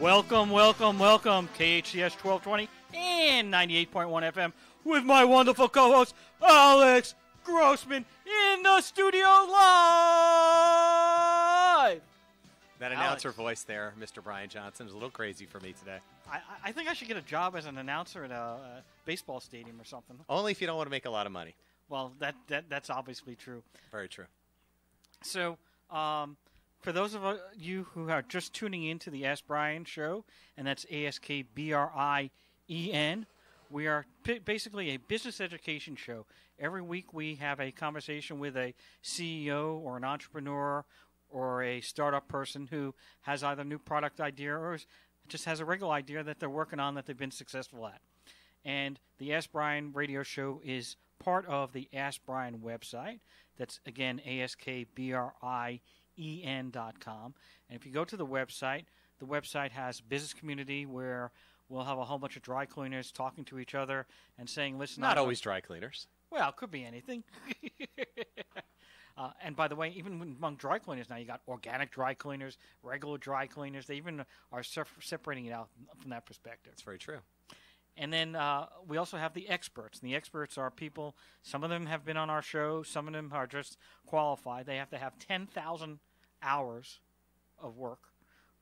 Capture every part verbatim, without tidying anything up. Welcome, welcome, welcome, K H T S twelve twenty and ninety-eight point one F M with my wonderful co-host, Alex Grossman, in the studio live! That announcer Alex. Voice there, Mister Brian Johnson, is a little crazy for me today. I, I think I should get a job as an announcer at a, a baseball stadium or something. Only if you don't want to make a lot of money. Well, that, that that's obviously true. Very true. So, um... for those of you who are just tuning in to the Ask Brien show, and that's A S K B R I E N, we are p- basically a business education show. Every week we have a conversation with a C E O or an entrepreneur or a startup person who has either a new product idea or just has a regular idea that they're working on that they've been successful at. And the Ask Brien radio show is part of the Ask Brien website. That's, again, A S K B R I E N. E N dot com. And if you go to the website, the website has business community where we'll have a whole bunch of dry cleaners talking to each other and saying, listen. Not always dry cleaners. Well, it could be anything. uh, and by the way, even among dry cleaners now, you got organic dry cleaners, regular dry cleaners. They even are separating it out from that perspective. That's very true. And then uh, we also have the experts. And the experts are people, some of them have been on our show, some of them are just qualified. They have to have ten thousand hours of work,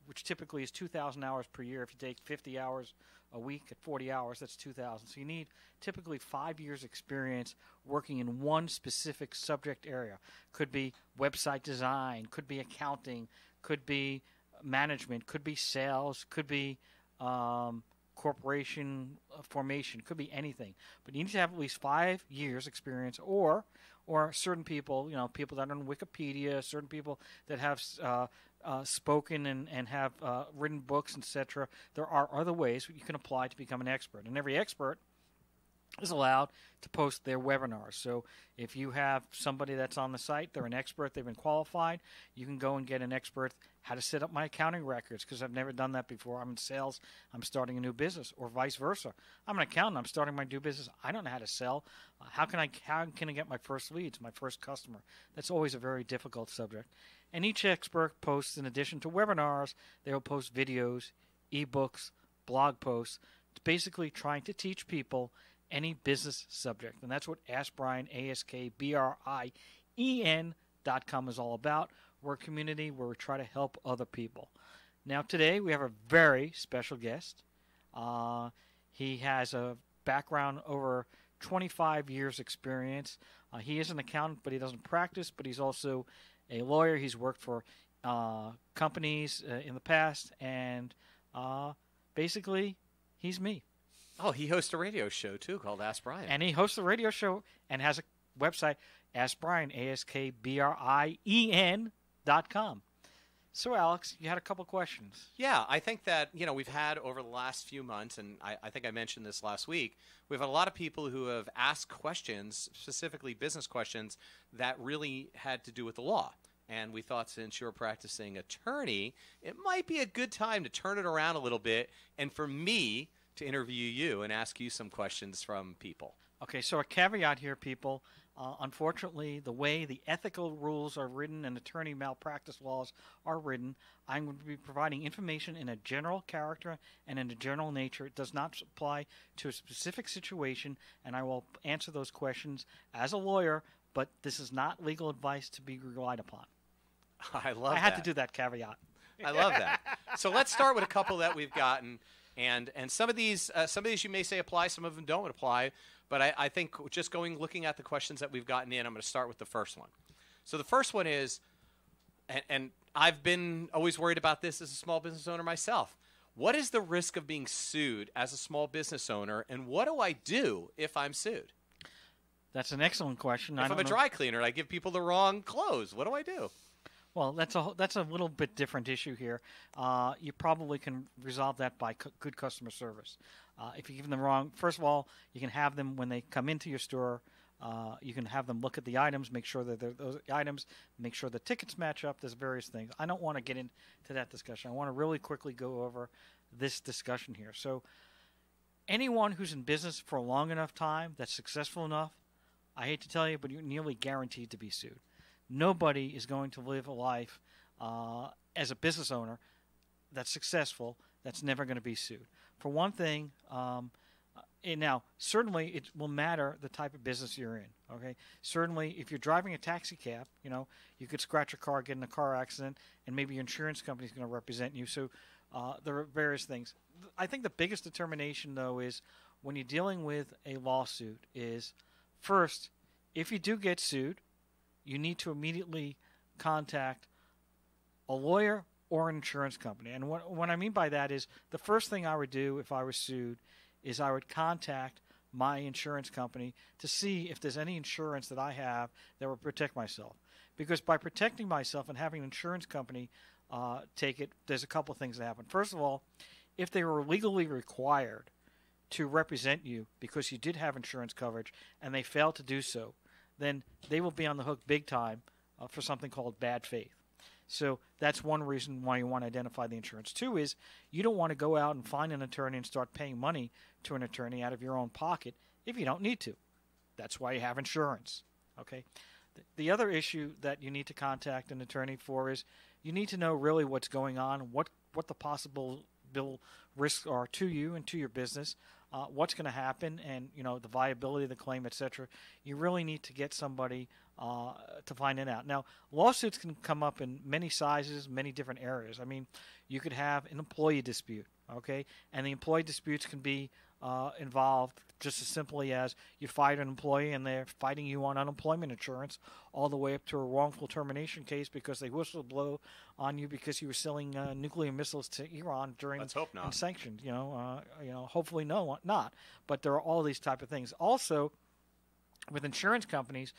which typically is two thousand hours per year. If you take fifty hours a week at forty hours, that's two thousand. So you need typically five years experience working in one specific subject area. Could be website design, could be accounting, could be management, could be sales, could be um, corporation formation, could be anything. But you need to have at least five years experience or or certain people, you know, people that are on Wikipedia, certain people that have uh, uh, spoken and, and have uh, written books, et cetera. There are other ways you can apply to become an expert. And every expert is allowed to post their webinars. So if you have somebody that's on the site, they're an expert, they've been qualified, you can go and get an expert how to set up my accounting records because I've never done that before. I'm in sales, I'm starting a new business, or vice versa. I'm an accountant, I'm starting my new business, I don't know how to sell. Uh, how can I how can I get my first leads, my first customer? That's always a very difficult subject. And each expert posts, in addition to webinars, they'll post videos, ebooks, blog posts, basically trying to teach people any business subject. And that's what Ask Brien, A S K B R I E N dot com is all about. We're a community where we try to help other people. Now today we have a very special guest. Uh, he has a background over twenty-five years experience. Uh, he is an accountant, but he doesn't practice, but he's also a lawyer. He's worked for uh, companies uh, in the past, and uh, basically he's me. Oh, he hosts a radio show, too, called Ask Brien. And he hosts a radio show and has a website, Ask Brien, A S K B R I E N dot com. So, Alex, you had a couple questions. Yeah, I think that, you know, we've had over the last few months, and I, I think I mentioned this last week, we've had a lot of people who have asked questions, specifically business questions, that really had to do with the law. And we thought, since you're a practicing attorney, it might be a good time to turn it around a little bit. And for me, to interview you and ask you some questions from people. Okay, so a caveat here, people. Uh, unfortunately, the way the ethical rules are written and attorney malpractice laws are written, I'm going to be providing information in a general character and in a general nature. It does not apply to a specific situation, and I will answer those questions as a lawyer, but this is not legal advice to be relied upon. I love that. I had to do that caveat. I love that. So let's start with a couple that we've gotten. And and some of these uh, some of these you may say apply, some of them don't apply, but I, I think just going looking at the questions that we've gotten in, I'm going to start with the first one. So the first one is, and, and I've been always worried about this as a small business owner myself. What is the risk of being sued as a small business owner, and what do I do if I'm sued? That's an excellent question. If I don't I'm a know. dry cleaner and I give people the wrong clothes, what do I do? Well, that's a that's a little bit different issue here. Uh, you probably can resolve that by c- good customer service. Uh, if you give them the wrong, first of all, you can have them when they come into your store. Uh, you can have them look at the items, make sure that they're those items, make sure the tickets match up. There's various things. I don't want to get into that discussion. I want to really quickly go over this discussion here. So, anyone who's in business for a long enough time that's successful enough, I hate to tell you, but you're nearly guaranteed to be sued. Nobody is going to live a life uh, as a business owner that's successful that's never going to be sued. For one thing, um, and now certainly it will matter the type of business you're in. Okay, certainly if you're driving a taxi cab, you know, you could scratch your car, get in a car accident, and maybe your insurance company is going to represent you. So uh, there are various things. I think the biggest determination, though, is when you're dealing with a lawsuit is, first, if you do get sued, you need to immediately contact a lawyer or an insurance company. And what, what I mean by that is the first thing I would do if I was sued is I would contact my insurance company to see if there's any insurance that I have that would protect myself. Because by protecting myself and having an insurance company uh, take it, there's a couple of things that happen. First of all, if they were legally required to represent you because you did have insurance coverage and they failed to do so, then they will be on the hook big time uh, for something called bad faith. So that's one reason why you want to identify the insurance. Two is you don't want to go out and find an attorney and start paying money to an attorney out of your own pocket if you don't need to. That's why you have insurance. Okay. The other issue that you need to contact an attorney for is you need to know really what's going on, what, what the possible bill risks are to you and to your business, uh, what's going to happen, and you know the viability of the claim, et cetera. You really need to get somebody uh, to find it out. Now, lawsuits can come up in many sizes, many different areas. I mean, you could have an employee dispute, okay, and the employee disputes can be uh, involved just as simply as you fired an employee and they're fighting you on unemployment insurance, all the way up to a wrongful termination case because they whistleblow on you because you were selling uh, nuclear missiles to Iran during Let's hope not. And sanctioned. You know, uh, you know, hopefully no, not. But there are all these type of things. Also, with insurance companies,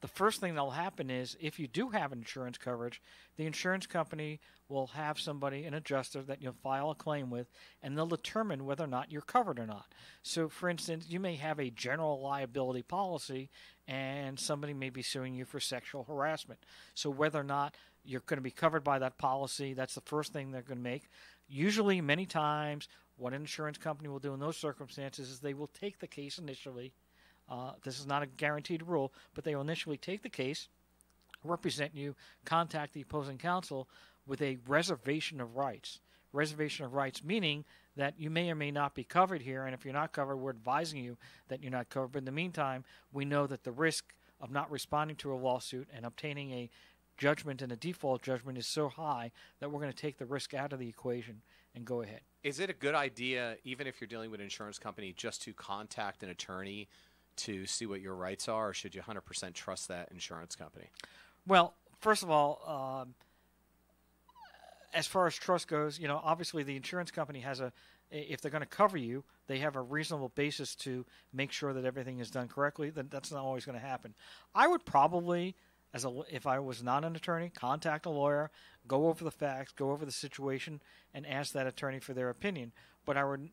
the first thing that will happen is if you do have insurance coverage, the insurance company will have somebody, an adjuster, that you'll file a claim with, and they'll determine whether or not you're covered or not. So, for instance, you may have a general liability policy, and somebody may be suing you for sexual harassment. So whether or not you're going to be covered by that policy, that's the first thing they're going to make. Usually, many times, what an insurance company will do in those circumstances is they will take the case initially. Uh, this is not a guaranteed rule, but they will initially take the case, represent you, contact the opposing counsel with a reservation of rights. Reservation of rights meaning that you may or may not be covered here, and if you're not covered, we're advising you that you're not covered. But in the meantime, we know that the risk of not responding to a lawsuit and obtaining a judgment and a default judgment is so high that we're going to take the risk out of the equation and go ahead. Is it a good idea, even if you're dealing with an insurance company, just to contact an attorney to see what your rights are, or should you one hundred percent trust that insurance company? Well, first of all, um, as far as trust goes, you know, obviously the insurance company has a, if they're going to cover you, they have a reasonable basis to make sure that everything is done correctly. Then that's not always going to happen. I would probably, as a, if I was not an attorney, contact a lawyer, go over the facts, go over the situation, and ask that attorney for their opinion. But I would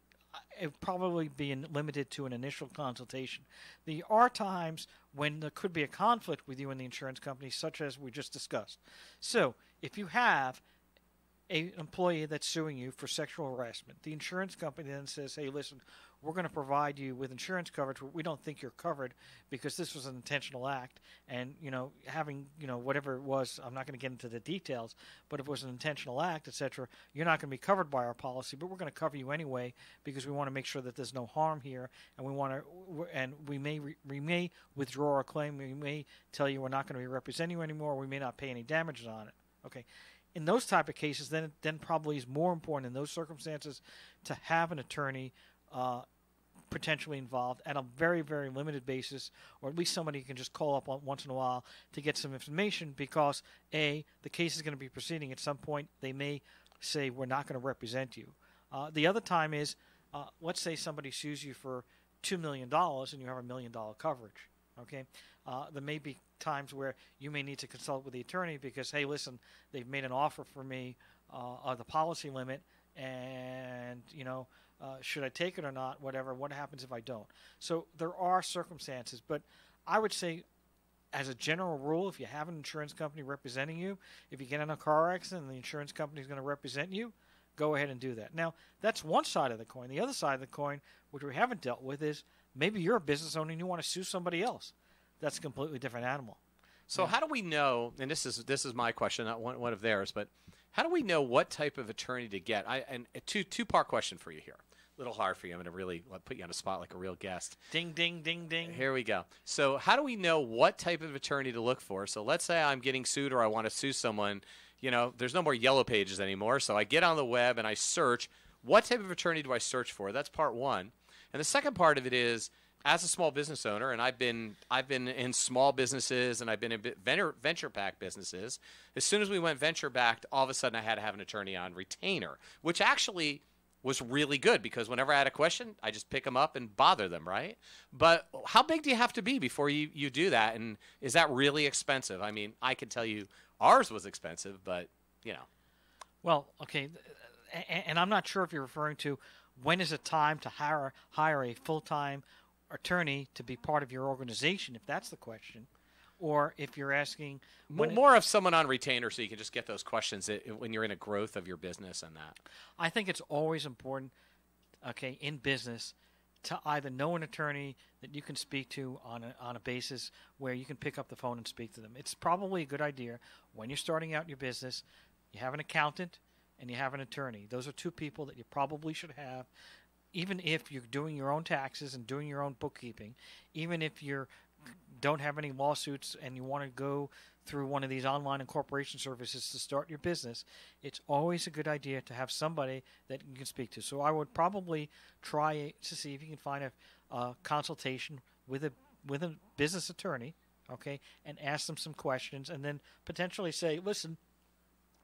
it would probably be in, limited to an initial consultation. There are times when there could be a conflict with you and the insurance company, such as we just discussed. So if you have an employee that's suing you for sexual harassment, the insurance company then says, hey, listen, we're going to provide you with insurance coverage, but we don't think you're covered because this was an intentional act. And, you know, having, you know, whatever it was, I'm not going to get into the details, but if it was an intentional act, et cetera, you're not going to be covered by our policy, but we're going to cover you anyway because we want to make sure that there's no harm here. And we want to, and we may, we may withdraw our claim. We may tell you we're not going to be representing you anymore. We may not pay any damages on it. Okay. In those type of cases, then, then probably is more important in those circumstances to have an attorney Uh, potentially involved at a very, very limited basis, or at least somebody you can just call up on once in a while to get some information because, A, the case is going to be proceeding. At some point, they may say, we're not going to represent you. Uh, the other time is, uh, let's say somebody sues you for two million dollars and you have a million dollar coverage. Okay, uh, there may be times where you may need to consult with the attorney because, hey, listen, they've made an offer for me uh, on the policy limit and, you know, Uh, should I take it or not, whatever, what happens if I don't? So there are circumstances, but I would say as a general rule, if you have an insurance company representing you, if you get in a car accident and the insurance company is going to represent you, go ahead and do that. Now, that's one side of the coin. The other side of the coin, which we haven't dealt with, is maybe you're a business owner and you want to sue somebody else. That's a completely different animal. So yeah. How do we know, and this is this is my question, not one, one of theirs, but How do we know what type of attorney to get? I and a two two part question for you here. A little hard for you. I'm going to really put you on a spot like a real guest. Ding, ding, ding, ding. Here we go. So how do we know what type of attorney to look for? So let's say I'm getting sued or I want to sue someone. You know, there's no more yellow pages anymore. So I get on the web and I search. What type of attorney do I search for? That's part one. And the second part of it is, as a small business owner, and I've been I've been in small businesses and I've been in venture venture backed businesses. As soon as we went venture backed, all of a sudden I had to have an attorney on retainer, which actually was really good because whenever I had a question, I just pick them up and bother them, right? But how big do you have to be before you you do that? And is that really expensive? I mean, I can tell you, ours was expensive, but you know. Well, okay, and I'm not sure if you're referring to when is it time to hire hire a full time attorney to be part of your organization, if that's the question, or if you're asking more, more of someone on retainer so you can just get those questions that, when you're in a growth of your business and that. I think it's always important, okay, in business to either know an attorney that you can speak to on a, on a basis where you can pick up the phone and speak to them. It's probably a good idea when you're starting out in your business, you have an accountant and you have an attorney. Those are two people that you probably should have. Even if you're doing your own taxes and doing your own bookkeeping, even if you don't have any lawsuits and you want to go through one of these online incorporation services to start your business, it's always a good idea to have somebody that you can speak to. So I would probably try to see if you can find a uh, consultation with a with a business attorney, okay, and ask them some questions and then potentially say, listen,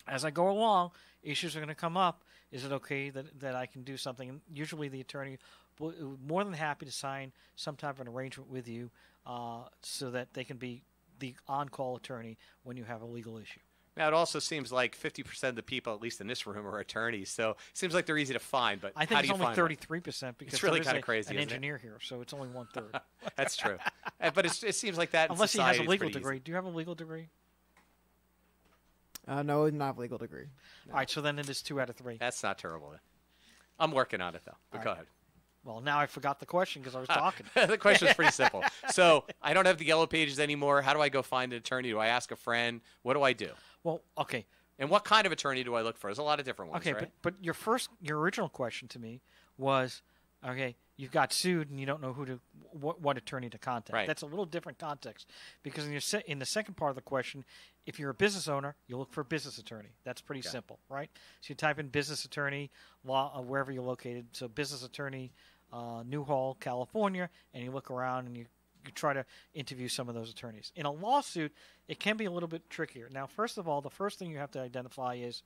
as I go along, issues are going to come up. Is it okay that, that I can do something? And usually the attorney will be more than happy to sign some type of an arrangement with you uh, so that they can be the on-call attorney when you have a legal issue. Now, it also seems like fifty percent of the people, at least in this room, are attorneys. So it seems like they're easy to find, but I think how it's do you only thirty-three percent because it's really kind of crazy, an engineer it? Here, so it's only one-third. That's true. But it's, it seems like that in society. Unless he has a legal degree. Easy. Do you have a legal degree? Uh, no, not legal degree. No. All right, so then it is two out of three. That's not terrible. I'm working on it, though. But go ahead. Well, now I forgot the question because I was talking. The question is pretty simple. So I don't have the yellow pages anymore. How do I go find an attorney? Do I ask a friend? What do I do? Well, okay. And what kind of attorney do I look for? There's a lot of different ones, okay, right? Okay, but, but your first, your original question to me was, okay, you've got sued and you don't know who to, what, what attorney to contact. Right. That's a little different context because in, your se- in the second part of the question, if you're a business owner, you look for a business attorney. That's pretty okay. simple, right? So you type in business attorney law uh, wherever you're located. So business attorney, uh, Newhall, California, and you look around and you, you try to interview some of those attorneys. In a lawsuit, it can be a little bit trickier. Now, first of all, the first thing you have to identify is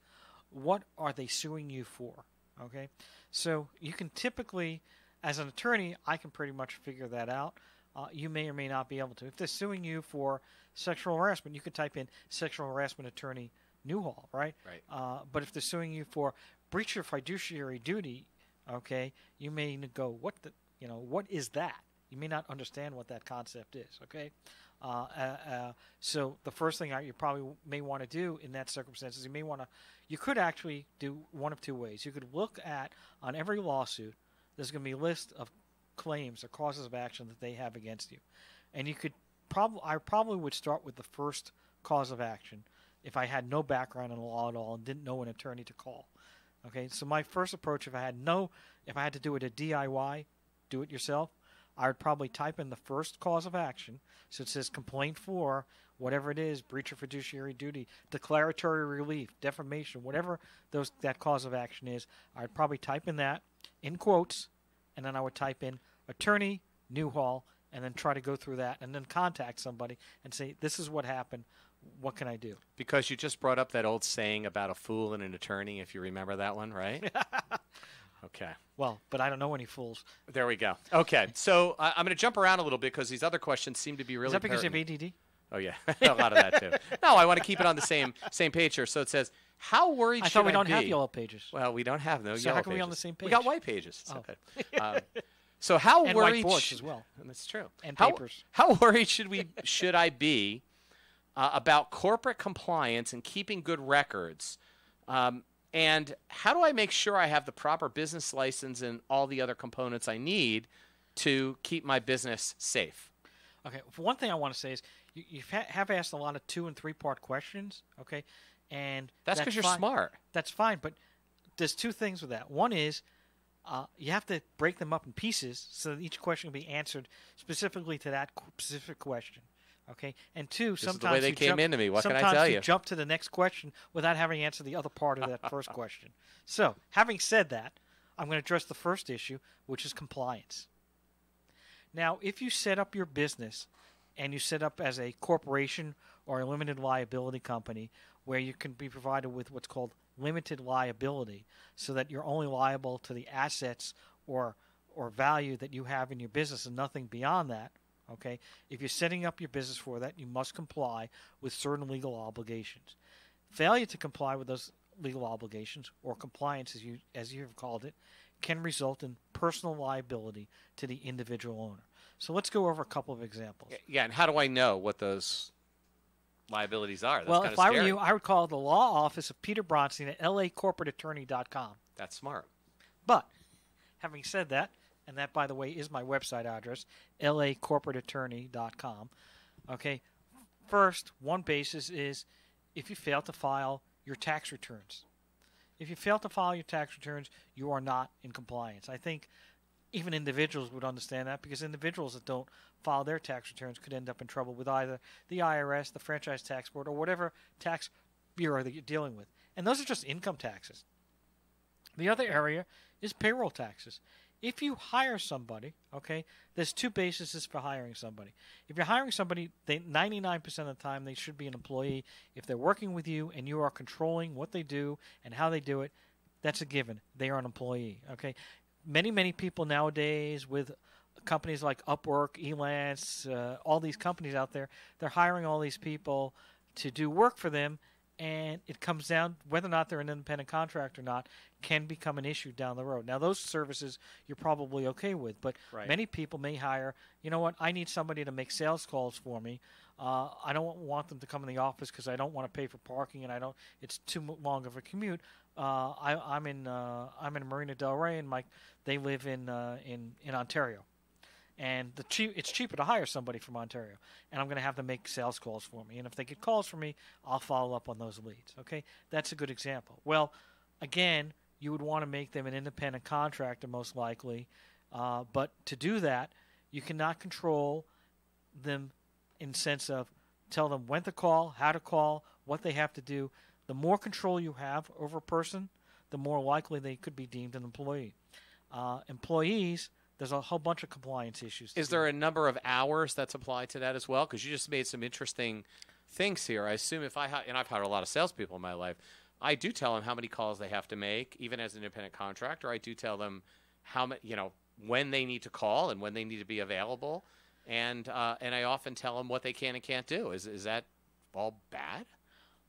what are they suing you for, okay? So you can typically, as an attorney, I can pretty much figure that out. Uh, you may or may not be able to. If they're suing you for sexual harassment, you could type in sexual harassment attorney Newhall, right? Right. Uh, but if they're suing you for breach of fiduciary duty, okay, you may go, what the, you know, what is that? You may not understand what that concept is, okay? Uh, uh, uh, so the first thing I, you probably may want to do in that circumstance is you may want to, you could actually do one of two ways. You could look at, on every lawsuit, there's going to be a list of claims or causes of action that they have against you. And you could probably, I probably would start with the first cause of action if I had no background in law at all and didn't know an attorney to call. Okay, so my first approach, if I had no, if I had to do it a D I Y, do it yourself, I would probably type in the first cause of action. So it says complaint for whatever it is, breach of fiduciary duty, declaratory relief, defamation, whatever those that cause of action is, I would probably type in that in quotes, and then I would type in attorney Newhall and then try to go through that and then contact somebody and say, this is what happened. What can I do? Because you just brought up that old saying about a fool and an attorney, if you remember that one, right? Okay. Well, but I don't know any fools. There we go. Okay. So uh, I'm going to jump around a little bit because these other questions seem to be really Is that because pertinent. You have A D D? Oh, yeah. A lot of that, too. No, I want to keep it on the same same page here. So it says, how worried I should I be? I thought we don't have yellow pages. Well, we don't have no so yellow pages. So how can we on the same page? We got white pages. So, oh. um, so how and worried – And whiteboards sh- as well. That's true. And how, papers. How worried should we should I be uh, about corporate compliance and keeping good records? Um And how do I make sure I have the proper business license and all the other components I need to keep my business safe? Okay. One thing I want to say is you you've ha- have asked a lot of two- and three-part questions, okay? And that's because you're fine. smart. That's fine. But there's two things with that. One is uh, you have to break them up in pieces so that each question can be answered specifically to that specific question. Okay. And two, this sometimes is the way they you came jump, into me. What can I tell you? you? Jump to the next question without having answered the other part of that first question. So, having said that, I'm going to address the first issue, which is compliance. Now, if you set up your business and you set up as a corporation or a limited liability company where you can be provided with what's called limited liability, so that you're only liable to the assets or or value that you have in your business and nothing beyond that, okay? If you're setting up your business for that, you must comply with certain legal obligations. Failure to comply with those legal obligations, or compliance as you as you have called it, can result in personal liability to the individual owner. So let's go over a couple of examples. Yeah, and how do I know what those liabilities are? That's well, if scary. I were you, I would call the law office of Peter Bronstein at L A corporate attorney dot com. That's smart. But having said that, and that, by the way, is my website address, L A corporate attorney dot com. Okay, first, one basis is if you fail to file your tax returns. If you fail to file your tax returns, you are not in compliance. I think even individuals would understand that, because individuals that don't file their tax returns could end up in trouble with either the I R S, the Franchise Tax Board, or whatever tax bureau that you're dealing with. And those are just income taxes. The other area is payroll taxes. If you hire somebody, okay, there's two bases for hiring somebody. If you're hiring somebody, they ninety-nine percent of the time they should be an employee. If they're working with you and you are controlling what they do and how they do it, that's a given. They are an employee, okay? Many, many people nowadays with companies like Upwork, Elance, uh, all these companies out there, they're hiring all these people to do work for them, and it comes down whether or not they're an independent contractor or not can become an issue down the road. Now, those services you're probably okay with, but right. many people may hire, you know what, I need somebody to make sales calls for me. Uh, I don't want them to come in the office because I don't want to pay for parking and I don't. It's too long of a commute. Uh, I, I'm in uh, I'm in Marina Del Rey, and my they live in uh, in in Ontario. And the cheap, it's cheaper to hire somebody from Ontario, and I'm going to have them make sales calls for me. And if they get calls from me, I'll follow up on those leads. Okay, that's a good example. Well, again, you would want to make them an independent contractor most likely, uh, but to do that, you cannot control them in sense of tell them when to call, how to call, what they have to do. The more control you have over a person, the more likely they could be deemed an employee. Uh, employees... There's a whole bunch of compliance issues. Is there a number of hours that's applied to that as well? Because you just made some interesting things here. I assume if I – and I've hired a lot of salespeople in my life. I do tell them how many calls they have to make, even as an independent contractor. I do tell them how many, you know, when they need to call and when they need to be available. And uh, and I often tell them what they can and can't do. Is, is that all bad?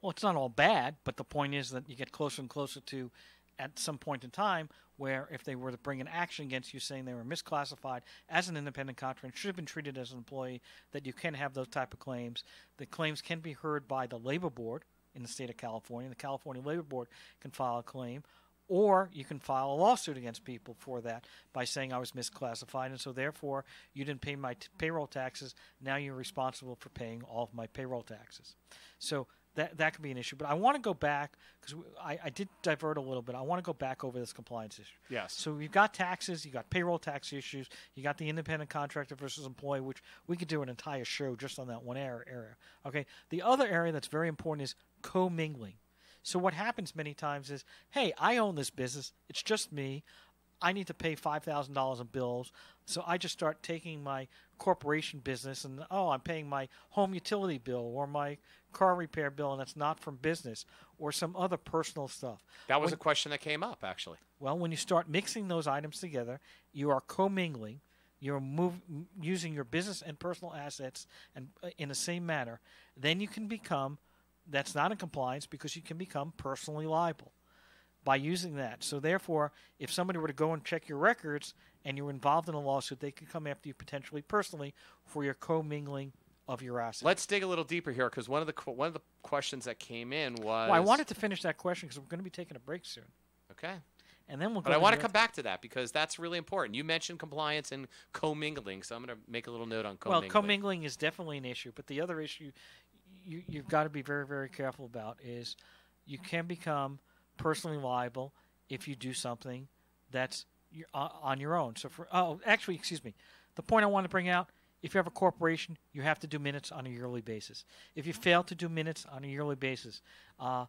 Well, it's not all bad, but the point is that you get closer and closer to – at some point in time, where if they were to bring an action against you saying they were misclassified as an independent contractor and should have been treated as an employee, that you can have those type of claims. The claims can be heard by the Labor Board in the state of California. The California Labor Board can file a claim, or you can file a lawsuit against people for that by saying I was misclassified, and so therefore you didn't pay my t- payroll taxes. Now you're responsible for paying all of my payroll taxes. So That, that could be an issue. But I want to go back because I, I did divert a little bit. I want to go back over this compliance issue. Yes. So you've got taxes. You've got payroll tax issues. You got the independent contractor versus employee, which we could do an entire show just on that one area. Okay. The other area that's very important is commingling. So what happens many times is, hey, I own this business. It's just me. I need to pay five thousand dollars in bills, so I just start taking my corporation business and, oh, I'm paying my home utility bill or my car repair bill, and that's not from business or some other personal stuff. That was when, a question that came up, actually. Well, when you start mixing those items together, you are commingling. You're move, using your business and personal assets and uh, in the same manner. Then you can become – that's not in compliance because you can become personally liable by using that. So therefore, if somebody were to go and check your records and you were involved in a lawsuit, they could come after you potentially personally for your commingling of your assets. Let's dig a little deeper here, because one of the one of the questions that came in was... Well, I wanted to finish that question because we're going to be taking a break soon. Okay. And then we'll go... But I want to come back to that because that's really important. You mentioned compliance and commingling, so I'm going to make a little note on commingling. Well, commingling is definitely an issue, but the other issue you, you've got to be very, very careful about is... you can become personally liable if you do something that's on your own. So for oh, actually, excuse me. The point I want to bring out, if you have a corporation, you have to do minutes on a yearly basis. If you fail to do minutes on a yearly basis, uh,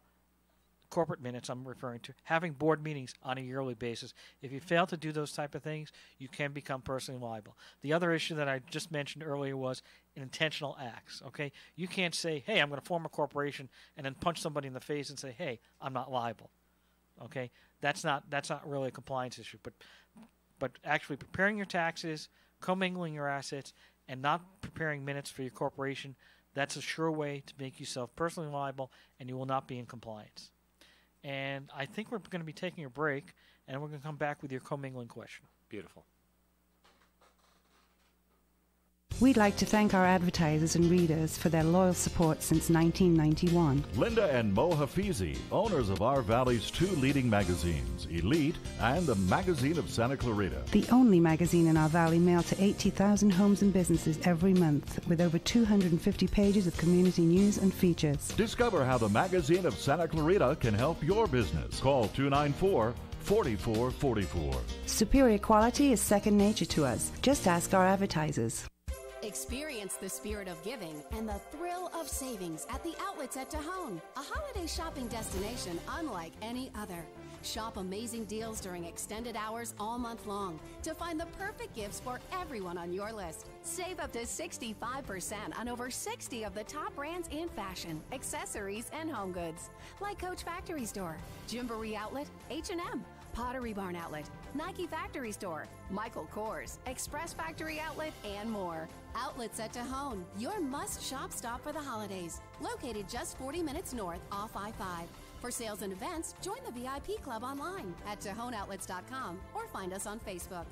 corporate minutes I'm referring to, having board meetings on a yearly basis, if you fail to do those type of things, you can become personally liable. The other issue that I just mentioned earlier was intentional acts, okay? You can't say, hey, I'm going to form a corporation and then punch somebody in the face and say, hey, I'm not liable, okay? That's not, that's not really a compliance issue, but, but actually preparing your taxes, commingling your assets, and not preparing minutes for your corporation, that's a sure way to make yourself personally liable, and you will not be in compliance. And I think we're going to be taking a break, and we're going to come back with your commingling question. Beautiful. We'd like to thank our advertisers and readers for their loyal support since nineteen ninety-one. Linda and Mo Hafizi, owners of our valley's two leading magazines, Elite and the Magazine of Santa Clarita. The only magazine in our valley mailed to eighty thousand homes and businesses every month, with over two hundred fifty pages of community news and features. Discover how the Magazine of Santa Clarita can help your business. Call two nine four, four four four four. Superior quality is second nature to us. Just ask our advertisers. Experience the spirit of giving and the thrill of savings at the Outlets at Tejon, a holiday shopping destination unlike any other. Shop amazing deals during extended hours all month long to find the perfect gifts for everyone on your list. Save up to sixty-five percent on over sixty of the top brands in fashion, accessories, and home goods, like Coach Factory Store, Gymboree Outlet, H and M, Pottery Barn Outlet, Nike Factory Store, Michael Kors, Express Factory Outlet, and more. Outlets at Tejon, your must-shop stop for the holidays. Located just forty minutes north off I five. For sales and events, join the V I P club online at Tejon Outlets dot com or find us on Facebook.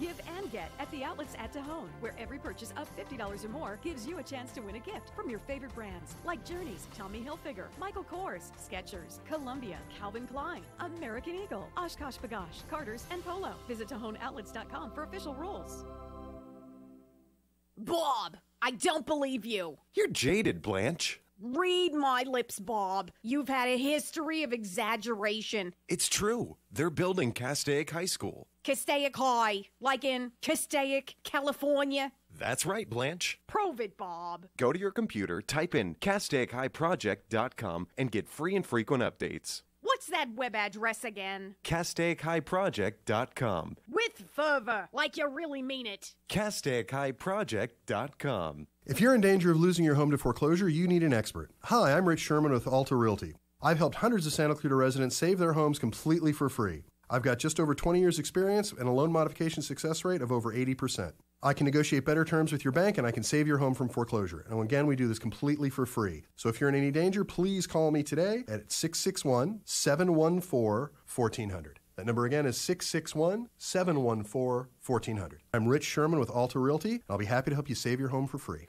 Give and get at the Outlets at Tejon, where every purchase up fifty dollars or more gives you a chance to win a gift from your favorite brands like Journeys, Tommy Hilfiger, Michael Kors, Skechers, Columbia, Calvin Klein, American Eagle, Oshkosh Bagosh, Carter's, and Polo. Visit Tejon Outlets dot com for official rules. Bob, I don't believe you. You're jaded, Blanche. Read my lips, Bob. You've had a history of exaggeration. It's true. They're building Castaic High School. Castaic High, like in Castaic, California. That's right, Blanche. Prove it, Bob. Go to your computer, type in Castaic High Project dot com, and get free and frequent updates. What's that web address again? Castaic High Project dot com. With fervor, like you really mean it. Castaic High Project dot com. If you're in danger of losing your home to foreclosure, you need an expert. Hi, I'm Rich Sherman with Alta Realty. I've helped hundreds of Santa Clarita residents save their homes completely for free. I've got just over twenty years experience and a loan modification success rate of over eighty percent. I can negotiate better terms with your bank, and I can save your home from foreclosure. And again, we do this completely for free. So if you're in any danger, please call me today at six six one, seven one four, one four zero zero. That number again is six six one, seven one four, one four zero zero. I'm Rich Sherman with Alta Realty, and I'll be happy to help you save your home for free.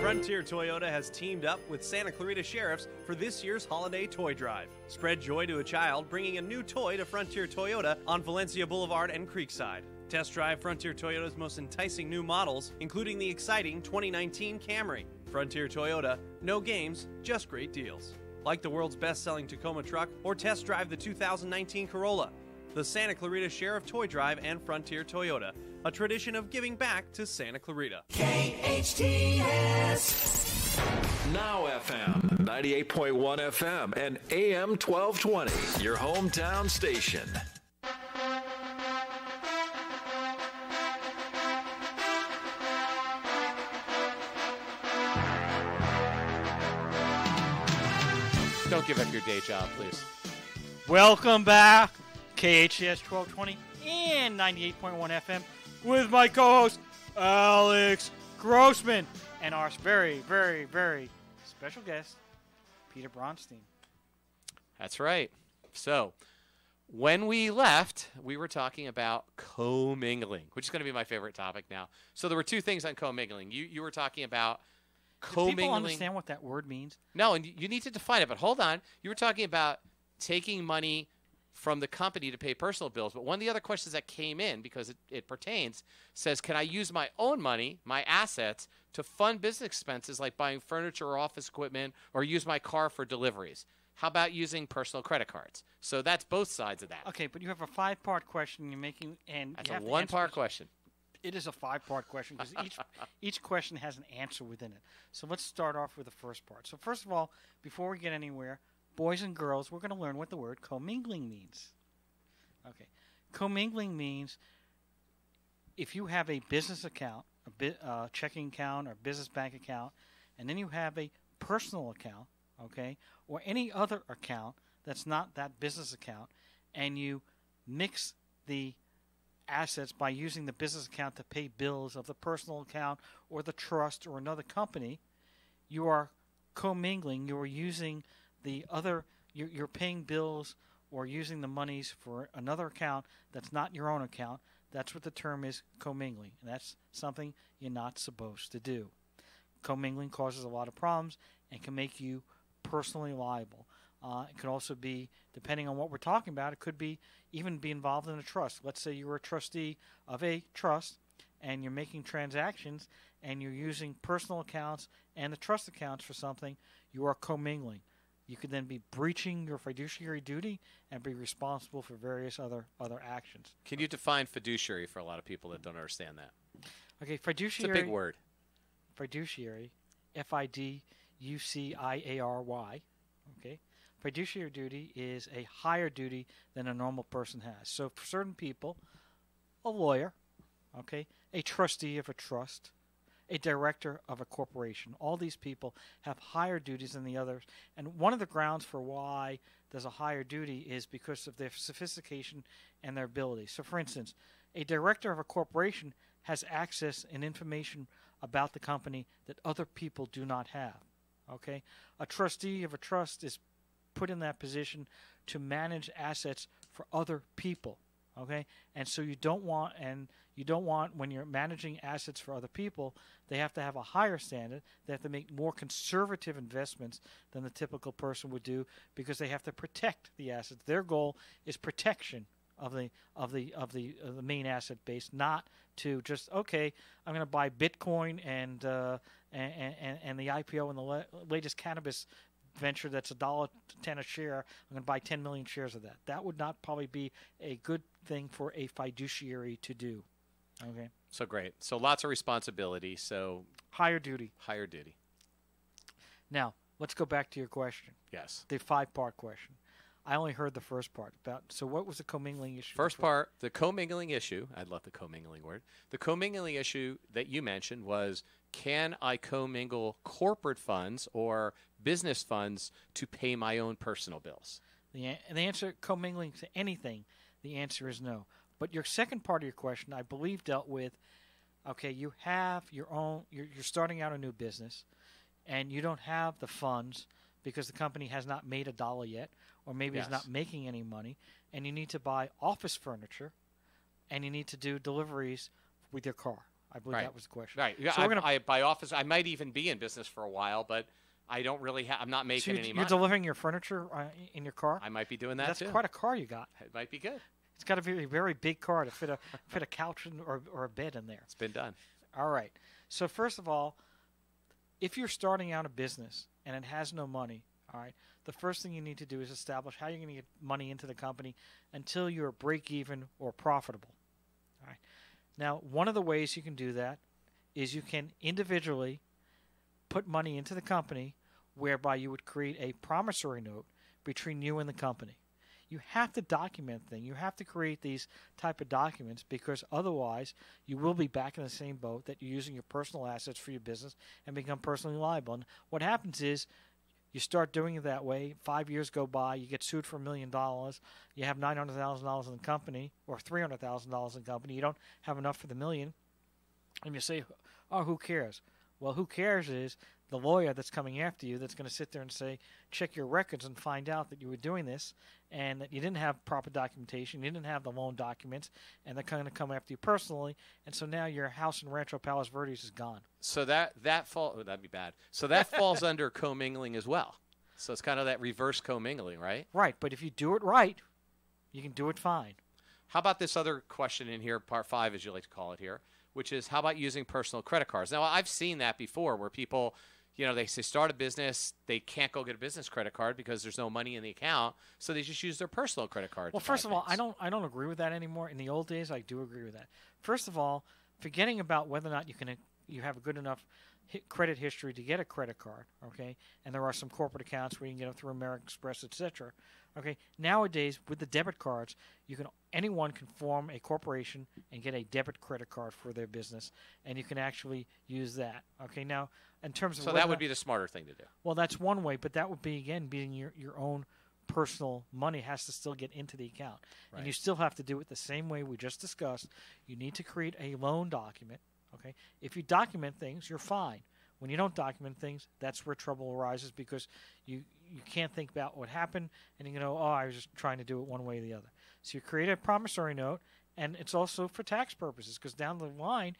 Frontier Toyota has teamed up with Santa Clarita Sheriffs for this year's Holiday Toy Drive. Spread joy to a child, bringing a new toy to Frontier Toyota on Valencia Boulevard and Creekside. Test drive Frontier Toyota's most enticing new models, including the exciting twenty nineteen Camry. Frontier Toyota, no games, just great deals. Like the world's best-selling Tacoma truck, or test drive the two thousand nineteen Corolla. The Santa Clarita Sheriff Toy Drive and Frontier Toyota, a tradition of giving back to Santa Clarita. K H T S. Now F M, ninety-eight point one F M and A M twelve twenty, your hometown station. Don't give up your day job, please. Welcome back. K H T S twelve twenty and ninety-eight point one F M with my co-host Alex Grossman and our very, very, very special guest, Peter Bronstein. That's right. So when we left, we were talking about commingling, which is going to be my favorite topic now. So there were two things on commingling. You, you were talking about commingling. Do people understand what that word means? No, and you need to define it, but hold on. You were talking about taking money from the company to pay personal bills. But one of the other questions that came in, because it, it pertains, says, can I use my own money, my assets, to fund business expenses like buying furniture or office equipment, or use my car for deliveries. How about using personal credit cards? So that's both sides of that. Okay, but you have a five-part question you're making, and that's you have a one-part question. It is a five-part question because each each question has an answer within it. So let's start off with the first part. So first of all, before we get anywhere, boys and girls, we're going to learn what the word commingling means. Okay, commingling means if you have a business account, a bi uh, checking account or business bank account, and then you have a personal account, okay, or any other account that's not that business account, and you mix the assets by using the business account to pay bills of the personal account or the trust or another company, you are commingling. You are using the other, you're, you're paying bills or using the monies for another account that's not your own account. That's what the term is, commingling, and that's something you're not supposed to do. Commingling causes a lot of problems and can make you personally liable. Uh, it could also be, depending on what we're talking about, it could be even be involved in a trust. Let's say you're a trustee of a trust and you're making transactions and you're using personal accounts and the trust accounts for something, you are commingling. You could then be breaching your fiduciary duty and be responsible for various other, other actions. Can you define fiduciary for a lot of people that don't understand that? Okay, fiduciary. It's a big word. Fiduciary, F I D U C I A R Y, okay? Fiduciary duty is a higher duty than a normal person has. So for certain people, a lawyer, okay, a trustee of a trust, a director of a corporation, all these people have higher duties than the others. And one of the grounds for why there's a higher duty is because of their sophistication and their ability. So for instance, a director of a corporation has access and information about the company that other people do not have, okay? A trustee of a trust is put in that position to manage assets for other people, okay? And so you don't want, and you don't want when you're managing assets for other people, they have to have a higher standard. They have to make more conservative investments than the typical person would do because they have to protect the assets. Their goal is protection of the of the of the of the main asset base, not to just okay, I'm going to buy Bitcoin and uh, and, and and the I P O and the la latest cannabis venture that's a dollar ten a share, I'm going to buy ten million shares of that. That would not probably be a good thing for a fiduciary to do. Okay. So great. So lots of responsibility. So higher duty. Higher duty. Now, let's go back to your question. Yes. The five-part question. I only heard the first part. About, so what was the commingling issue? First before? part, the commingling issue. I love the commingling word. The commingling issue that you mentioned was, can I commingle corporate funds or business funds to pay my own personal bills? The, the answer, commingling to anything, the answer is no. But your second part of your question, I believe, dealt with, okay, you have your own, you're, you're starting out a new business, and you don't have the funds because the company has not made a dollar yet, or maybe yes. it's not making any money, and you need to buy office furniture, and you need to do deliveries with your car. I believe right. that was the question. Right. So I, we're gonna I buy office. I might even be in business for a while, but I don't really have. I'm not making so you, any you're money. You're delivering your furniture uh, in your car. I might be doing that That's too. That's quite a car you got. It might be good. It's got to be a very big car to fit a fit a couch in, or or a bed in there. It's been done. All right. So first of all, if you're starting out a business and it has no money, all right, the first thing you need to do is establish how you're going to get money into the company until you're break even or profitable. All right. Now, one of the ways you can do that is you can individually put money into the company, whereby you would create a promissory note between you and the company. You have to document things. You have to create these type of documents because otherwise you will be back in the same boat that you're using your personal assets for your business and become personally liable. And what happens is you start doing it that way. Five years go by. You get sued for a million dollars. You have nine hundred thousand dollars in the company or three hundred thousand dollars in the company. You don't have enough for the million. And you say, oh, who cares? Well, who cares is the lawyer that's coming after you that's going to sit there and say, check your records and find out that you were doing this and that you didn't have proper documentation, you didn't have the loan documents, and they're going to come after you personally, and so now your house in Rancho Palos Verdes is gone. So that, that fall, oh, that'd be bad. So that falls under commingling as well. So it's kind of that reverse commingling, right? Right, but if you do it right, you can do it fine. How about this other question in here, part five as you like to call it here? which is how about using personal credit cards? Now, I've seen that before where people, you know, they say start a business, they can't go get a business credit card because there's no money in the account, so they just use their personal credit card. Well, first of all, I don't I don't agree with that anymore. In the old days, I do agree with that. First of all, forgetting about whether or not you can you have a good enough credit history to get a credit card, okay? And there are some corporate accounts where you can get them through American Express, et cetera. Okay, nowadays with the debit cards, you can anyone can form a corporation and get a debit credit card for their business, and you can actually use that. Okay, now in terms of so that would be the smarter thing to do. Well, that's one way, but that would be again being your your own personal money has to still get into the account, right. And you still have to do it the same way we just discussed. You need to create a loan document. Okay, if you document things, you're fine. When you don't document things, that's where trouble arises because you you can't think about what happened, and you know, oh, I was just trying to do it one way or the other. So you create a promissory note, and it's also for tax purposes because down the line,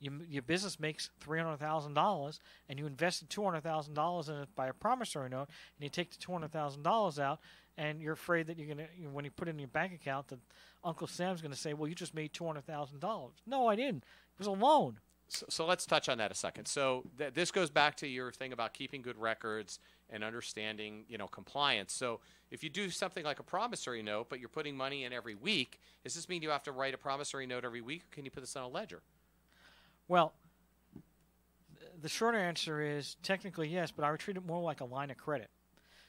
you, your business makes three hundred thousand dollars, and you invested two hundred thousand dollars in it by a promissory note, and you take the two hundred thousand dollars out, and you're afraid that you're gonna you know, when you put it in your bank account, that Uncle Sam's gonna say, well, you just made two hundred thousand dollars. No, I didn't. It was a loan. So, so let's touch on that a second. So th this goes back to your thing about keeping good records and understanding, you know, compliance. So if you do something like a promissory note, but you're putting money in every week, does this mean you have to write a promissory note every week, or can you put this on a ledger? Well, the short answer is technically yes, but I would treat it more like a line of credit.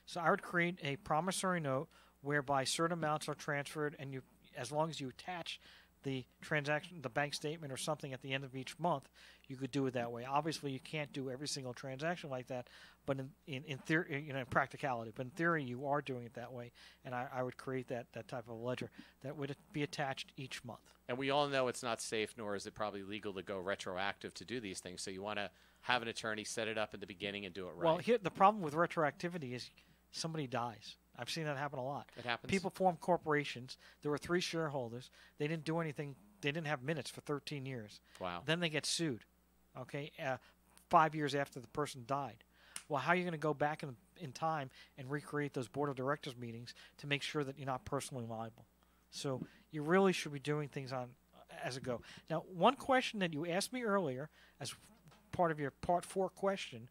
So I would create a promissory note whereby certain amounts are transferred, and you, as long as you attach the transaction, the bank statement or something at the end of each month, you could do it that way. Obviously, you can't do every single transaction like that, but in, in, in theory, you know, in practicality, but in theory, you are doing it that way, and I, I would create that, that type of ledger that would be attached each month. And we all know it's not safe, nor is it probably legal to go retroactive to do these things, so you want to have an attorney set it up at the beginning and do it right. Well, here, the problem with retroactivity is somebody dies. I've seen that happen a lot. It happens. People form corporations. There were three shareholders. They didn't do anything. They didn't have minutes for thirteen years. Wow. Then they get sued, okay, uh, five years after the person died. Well, how are you going to go back in, in time and recreate those board of directors meetings to make sure that you're not personally liable? So you really should be doing things on as a go. Now, one question that you asked me earlier as part of your part four question,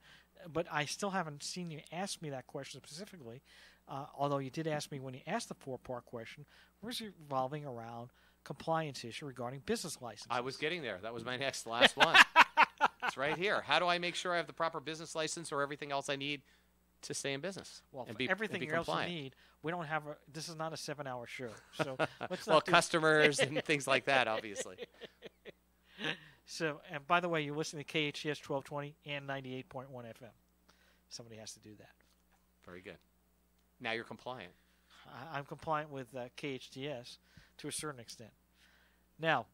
but I still haven't seen you ask me that question specifically, Uh, although you did ask me when you asked the four-part question, was revolving around compliance issue regarding business licenses. I was getting there. That was my next last one. It's right here. How do I make sure I have the proper business license or everything else I need to stay in business? Well, and be, everything and be else compliant. You need. We don't have a. This is not a seven-hour show. So let's well, customers and things like that, obviously. So, and by the way, you're listening to K H T S twelve twenty and ninety-eight point one F M. Somebody has to do that. Very good. Now you're compliant. I'm compliant with uh, K H T S to a certain extent. Now,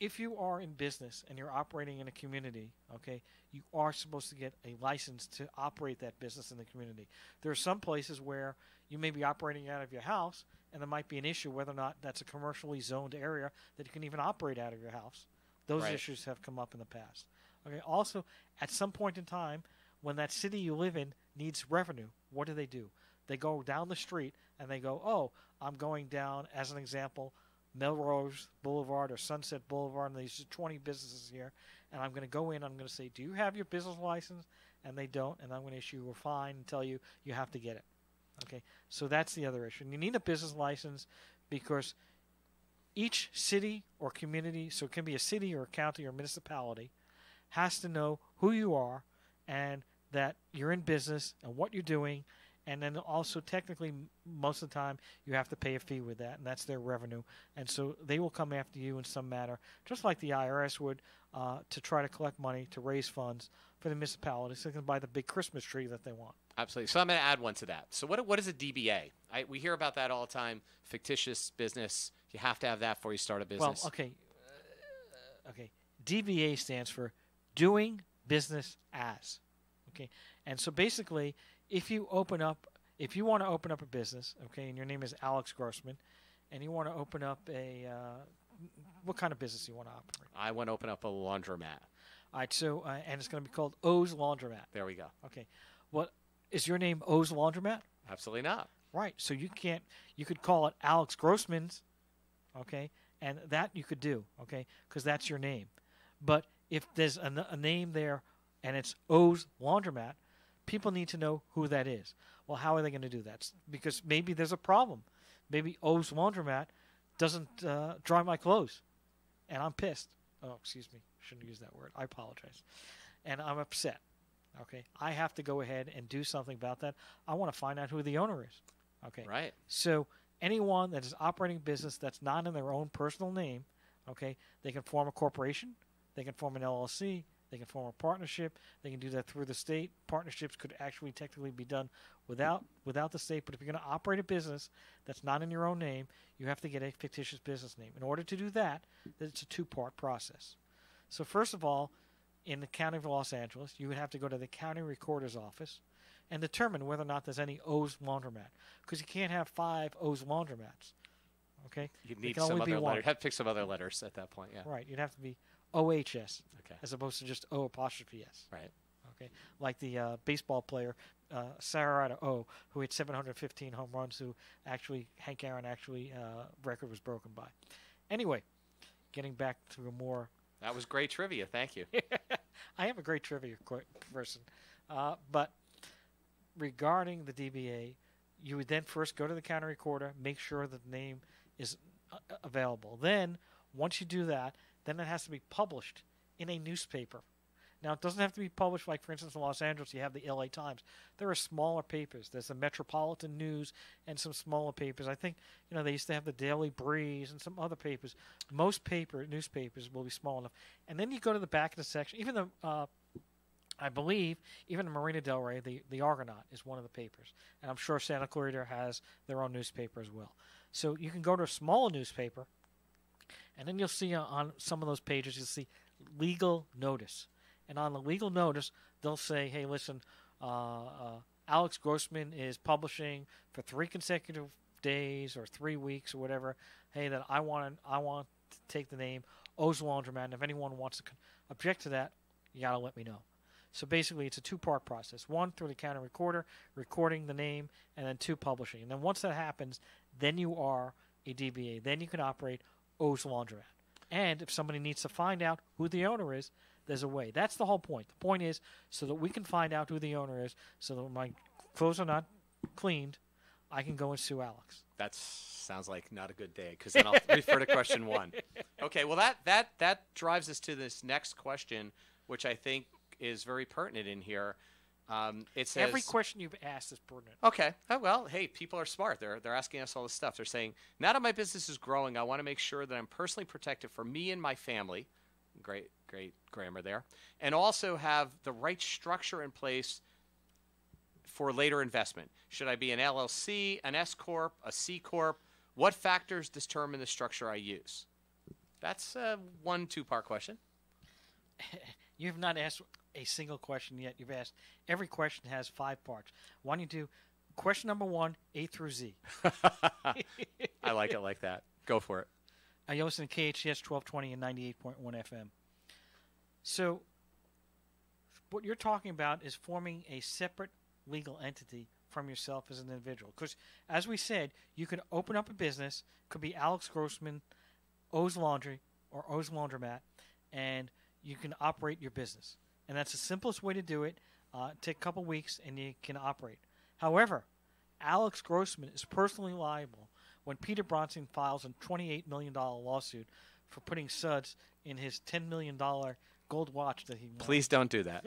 if you are in business and you're operating in a community, okay, you are supposed to get a license to operate that business in the community. There are some places where you may be operating out of your house, and there might be an issue whether or not that's a commercially zoned area that you can even operate out of your house. Those right. issues have come up in the past. Okay. Also, at some point in time, when that city you live in needs revenue, what do they do? They go down the street and they go, oh, I'm going down, as an example, Melrose Boulevard or Sunset Boulevard, and there's twenty businesses here, and I'm going to go in, I'm going to say, do you have your business license? And they don't, and I'm going to issue a fine and tell you you have to get it. Okay, so that's the other issue. And you need a business license because each city or community, so it can be a city or a county or municipality, has to know who you are and that you're in business and what you're doing, and then also technically most of the time you have to pay a fee with that, and that's their revenue. And so they will come after you in some matter, just like the I R S would, uh, to try to collect money to raise funds for the municipalities so they can buy the big Christmas tree that they want. Absolutely. So I'm going to add one to that. So what, what is a D B A? I, we hear about that all the time, fictitious business. You have to have that before you start a business. Well, okay. Uh, okay. D B A stands for doing business as. Okay, and so basically, if you open up, if you want to open up a business, okay, and your name is Alex Grossman, and you want to open up a, uh, what kind of business do you want to operate? I want to open up a laundromat. All right, so, uh, and it's going to be called O's Laundromat. There we go. Okay, well, is your name O's Laundromat? Absolutely not. Right, so you can't, you could call it Alex Grossman's, okay, And that you could do, okay, because that's your name. But if there's a, a name there and it's O's Laundromat, people need to know who that is. Well, how are they going to do that? Because maybe there's a problem. Maybe O's Laundromat doesn't uh, dry my clothes, and I'm pissed. Oh, excuse me. Shouldn't use that word. I apologize. And I'm upset, okay? I have to go ahead and do something about that. I want to find out who the owner is, okay? Right. So anyone that is operating business that's not in their own personal name, okay, they can form a corporation, they can form an L L C, they can form a partnership, they can do that through the state. Partnerships could actually technically be done without without the state, but if you're going to operate a business that's not in your own name, you have to get a fictitious business name. In order to do that, it's a two-part process. So first of all, in the county of Los Angeles, you would have to go to the county recorder's office and determine whether or not there's any O's Laundromat, because you can't have five O's Laundromats. Okay, you'd need some other letter. You'd have to pick some other letters at that point. Yeah, right. You'd have to be O H S, okay, as opposed to just O apostrophe S. Right. Okay, like the uh, baseball player uh, Sarada O, who hit seven hundred fifteen home runs, who actually Hank Aaron actually uh, record was broken by. Anyway, getting back to a more. That was great trivia. Thank you. I am a great trivia person, uh, but. Regarding the D B A, you would then first go to the county recorder, make sure that the name is uh, available. Then, once you do that, then it has to be published in a newspaper. Now, it doesn't have to be published like, for instance, in Los Angeles, you have the L A Times. There are smaller papers. There's the Metropolitan News and some smaller papers. I think, you know, they used to have the Daily Breeze and some other papers. Most paper newspapers will be small enough. And then you go to the back of the section, even the uh, I believe even Marina Del Rey, the, the Argonaut, is one of the papers. And I'm sure Santa Clarita has their own newspaper as well. So you can go to a small newspaper, and then you'll see on some of those pages, you'll see legal notice. And on the legal notice, they'll say, hey, listen, uh, uh, Alex Grossman is publishing for three consecutive days or three weeks or whatever, hey, that I want, I want to take the name O's Laundromat, and if anyone wants to con- object to that, you got to let me know. So basically, it's a two-part process. One, through the county recorder, recording the name, and then two, publishing. And then once that happens, then you are a D B A. Then you can operate O's Laundromat. And if somebody needs to find out who the owner is, there's a way. That's the whole point. The point is so that we can find out who the owner is, so that when my clothes are not cleaned, I can go and sue Alex. That sounds like not a good day, because then I'll refer to question one. Okay, well, that, that, that drives us to this next question, which I think is very pertinent in here. Um, it says every question you've asked is pertinent. Okay. Oh, well, hey, people are smart. They're they're asking us all this stuff. They're saying, now that my business is growing, I want to make sure that I'm personally protected for me and my family. Great, great grammar there. And also have the right structure in place for later investment. Should I be an L L C, an S corp, a C corp? What factors determine the structure I use? That's a one two part question. You've not asked a single question yet. You've asked every question has five parts. Why don't you do question number one, A through Z? I like it like that. Go for it. Now you listen to K H T S twelve twenty and ninety-eight point one F M. So what you're talking about is forming a separate legal entity from yourself as an individual. Because as we said, you can open up a business. It could be Alex Grossman, O's Laundry, or O's Laundromat, and you can operate your business. And that's the simplest way to do it. Uh, take a couple weeks, and you can operate. However, Alex Grossman is personally liable when Peter Bronstein files a twenty-eight million dollars lawsuit for putting suds in his ten million dollars gold watch that he won. Please don't do that.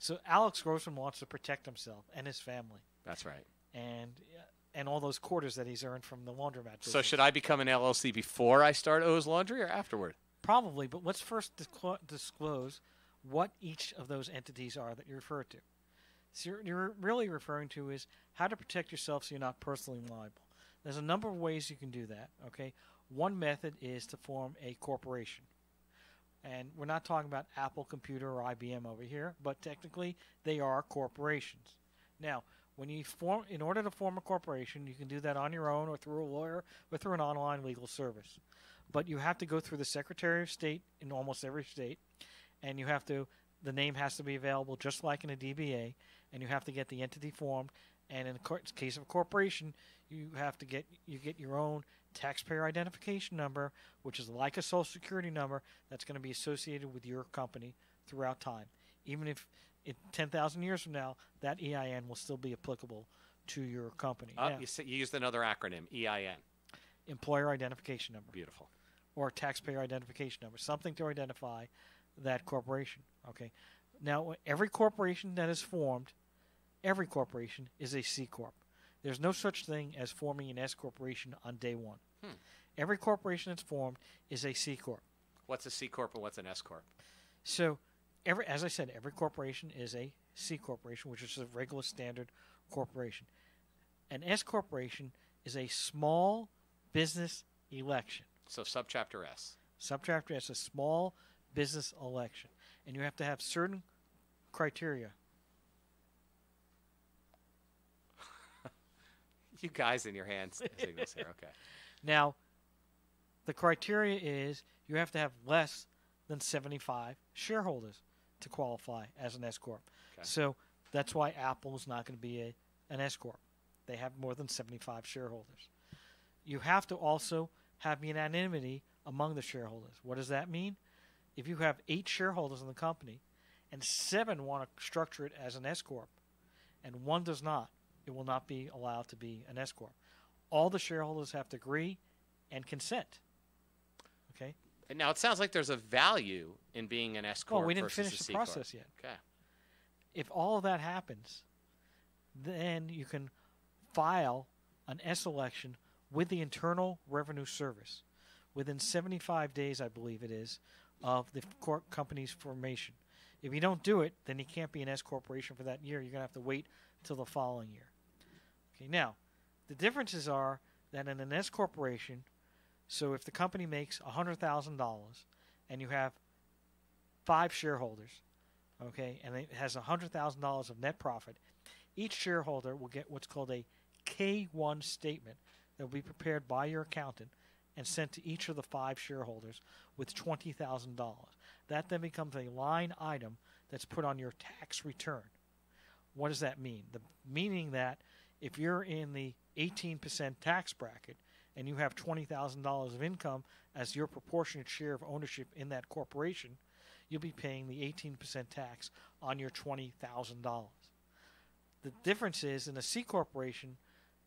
So Alex Grossman wants to protect himself and his family. That's right. And uh, and all those quarters that he's earned from the laundromat business. So should I become an L L C before I start O's Laundry or afterward? Probably, but let's first disclo- disclose what each of those entities are that you refer to. So you're, you're really referring to is how to protect yourself so you're not personally liable. There's a number of ways you can do that, okay? One method is to form a corporation. And we're not talking about Apple Computer or I B M over here, but technically they are corporations. Now, when you form, in order to form a corporation, you can do that on your own or through a lawyer or through an online legal service. But you have to go through the Secretary of State in almost every state. And you have to, the name has to be available just like in a D B A, and you have to get the entity formed And in the case of a corporation, you have to get you get your own taxpayer identification number, which is like a social security number that's going to be associated with your company throughout time. Even if it, ten thousand years from now, that E I N will still be applicable to your company. Uh, now, you, you used another acronym, E I N. Employer Identification Number. Beautiful. Or Taxpayer Identification Number, something to identify that corporation. Okay. Now, every corporation that is formed, every corporation is a C Corp. There's no such thing as forming an S Corporation on day one. Hmm. Every corporation that's formed is a C Corp. What's a C Corp and what's an S Corp? So, every, as I said, every corporation is a C Corporation, which is a regular standard corporation. An S Corporation is a small business election. So subchapter S. Subchapter S, a small business election. And you have to have certain criteria. You guys in your hands. Signals here. Okay. Now, the criteria is you have to have less than seventy-five shareholders to qualify as an S Corp. Okay. So that's why Apple is not going to be a, an S Corp. They have more than seventy-five shareholders. You have to also have unanimity among the shareholders. What does that mean? If you have eight shareholders in the company and seven want to structure it as an S Corp and one does not, it will not be allowed to be an S Corp. All the shareholders have to agree and consent. Okay? And now it sounds like there's a value in being an S Corp. Well, we didn't finish the process yet. Okay. If all of that happens, then you can file an S election with the Internal Revenue Service within seventy-five days, I believe it is, of the corp company's formation. If you don't do it, then you can't be an S corporation for that year. You're going to have to wait till the following year. Okay, now, the differences are that in an S corporation, so if the company makes one hundred thousand dollars and you have five shareholders, okay, and it has one hundred thousand dollars of net profit, each shareholder will get what's called a K one statement that will be prepared by your accountant and sent to each of the five shareholders with twenty thousand dollars. That then becomes a line item that's put on your tax return. What does that mean? The meaning that if you're in the eighteen percent tax bracket and you have twenty thousand dollars of income as your proportionate share of ownership in that corporation, you'll be paying the eighteen percent tax on your twenty thousand dollars. The difference is in a C corporation,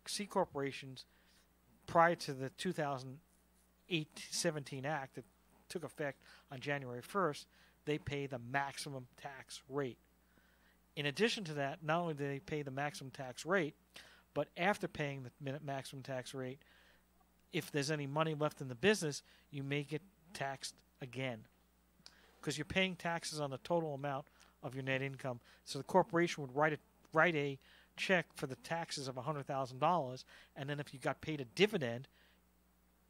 C corporations prior to the two thousand seventeen Act that took effect on January first, they pay the maximum tax rate. In addition to that, not only do they pay the maximum tax rate, but after paying the maximum tax rate, if there's any money left in the business, you may get taxed again because you're paying taxes on the total amount of your net income. So the corporation would write a, write a check for the taxes of one hundred thousand dollars, and then if you got paid a dividend,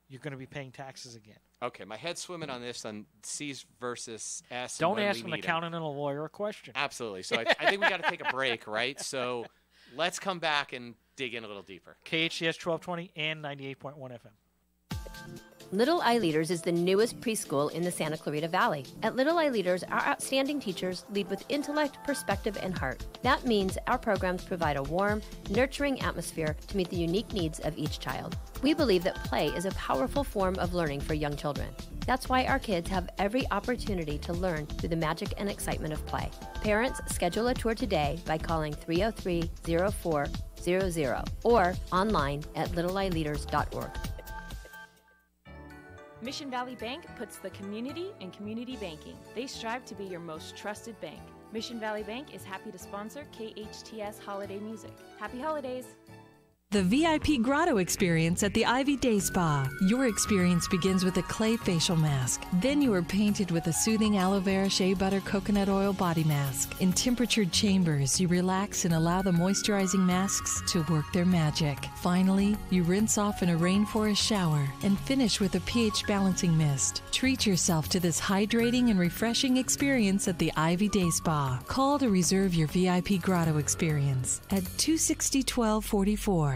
you're going to be paying taxes again. Okay, my head's swimming on this on C's versus S. Don't ask an accountant and a lawyer a question. Absolutely. So I, I think we got to take a break, right? So let's come back and dig in a little deeper. K H T S twelve twenty and ninety-eight point one F M. Little I Leaders is the newest preschool in the Santa Clarita Valley. At Little I Leaders, our outstanding teachers lead with intellect, perspective, and heart. That means our programs provide a warm, nurturing atmosphere to meet the unique needs of each child. We believe that play is a powerful form of learning for young children. That's why our kids have every opportunity to learn through the magic and excitement of play. Parents, schedule a tour today by calling three oh three, oh four hundred or online at little i leaders dot org. Mission Valley Bank puts the community in community banking. They strive to be your most trusted bank. Mission Valley Bank is happy to sponsor K H T S Holiday Music. Happy holidays! The V I P Grotto experience at the Ivy Day Spa. Your experience begins with a clay facial mask. Then you are painted with a soothing aloe vera, shea butter, coconut oil body mask. In temperatured chambers, you relax and allow the moisturizing masks to work their magic. Finally, you rinse off in a rainforest shower and finish with a pH balancing mist. Treat yourself to this hydrating and refreshing experience at the Ivy Day Spa. Call to reserve your V I P Grotto experience at two sixty, twelve forty-four.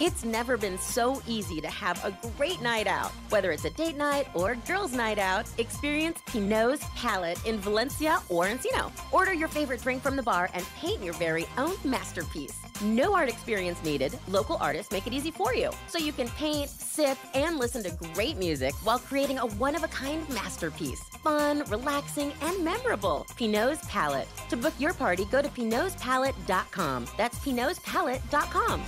It's never been so easy to have a great night out. Whether it's a date night or girls' night out, experience Pinot's Palette in Valencia or Encino. Order your favorite drink from the bar and paint your very own masterpiece. No art experience needed. Local artists make it easy for you, so you can paint, sip, and listen to great music while creating a one-of-a-kind masterpiece. Fun, relaxing, and memorable. Pinot's Palette. To book your party, go to pinots palette dot com. That's pinots palette dot com.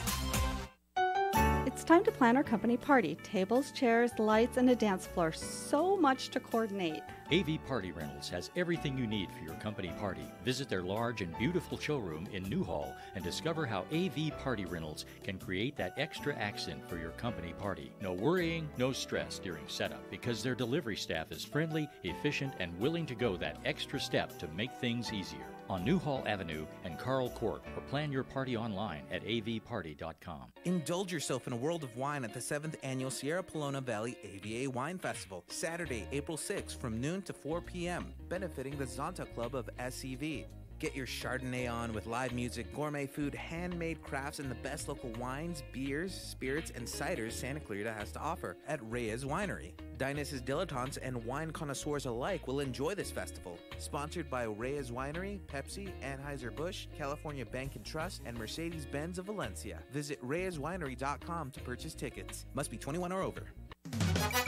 It's time to plan our company party. Tables, chairs, lights, and a dance floor. So much to coordinate. A V Party Rentals has everything you need for your company party. Visit their large and beautiful showroom in Newhall and discover how A V Party Rentals can create that extra accent for your company party. No worrying, no stress during setup, because their delivery staff is friendly, efficient, and willing to go that extra step to make things easier. On Newhall Avenue and Carl Court, or plan your party online at A V party dot com. Indulge yourself in a world of wine at the seventh Annual Sierra Pelona Valley A V A Wine Festival, Saturday, April sixth, from noon to four p m, benefiting the Zonta Club of S E V. Get your Chardonnay on with live music, gourmet food, handmade crafts, and the best local wines, beers, spirits, and ciders Santa Clarita has to offer at Reyes Winery. Diners, dilettantes, and wine connoisseurs alike will enjoy this festival. Sponsored by Reyes Winery, Pepsi, Anheuser-Busch, California Bank and Trust, and Mercedes-Benz of Valencia. Visit Reyes Winery dot com to purchase tickets. Must be twenty-one or over.